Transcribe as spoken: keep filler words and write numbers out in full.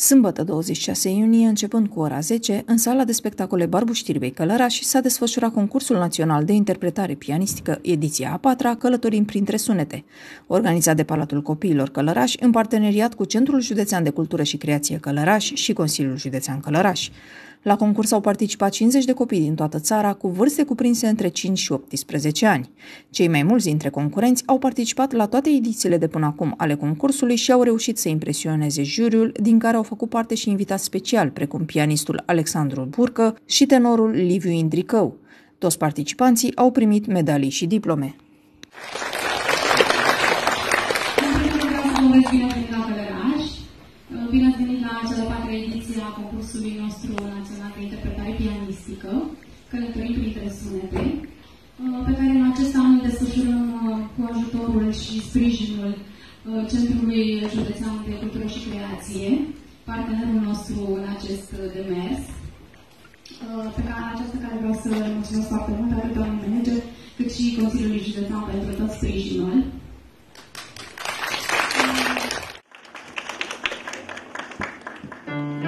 Sâmbătă douăzeci și șase iunie, începând cu ora zece, în sala de spectacole Barbu Știrbei Călărași s-a desfășurat concursul național de interpretare pianistică, ediția a patra, Călătorii printre sunete, organizat de Palatul Copiilor Călărași în parteneriat cu Centrul Județean de Cultură și Creație Călărași și Consiliul Județean Călărași. La concurs au participat cincizeci de copii din toată țara, cu vârste cuprinse între cinci și optsprezece ani. Cei mai mulți dintre concurenți au participat la toate edițiile de până acum ale concursului și au reușit să impresioneze juriul, din care au făcut parte și invitați special, precum pianistul Alexandru Burcă și tenorul Liviu Indricău. Toți participanții au primit medalii și diplome. Bine ați venit la cea de-a patra ediție a concursului nostru național de interpretare pianistică, Călătorii printre sunete, pe care în acest an îl desfășurăm cu ajutorul și sprijinul Centrului Județean de Cultură și Creație, partenerul nostru în acest demers, pe această care vreau să le mulțumesc foarte mult, atât doamnei manager, cât și Consiliului Județean pentru tot sprijinul. Thank you.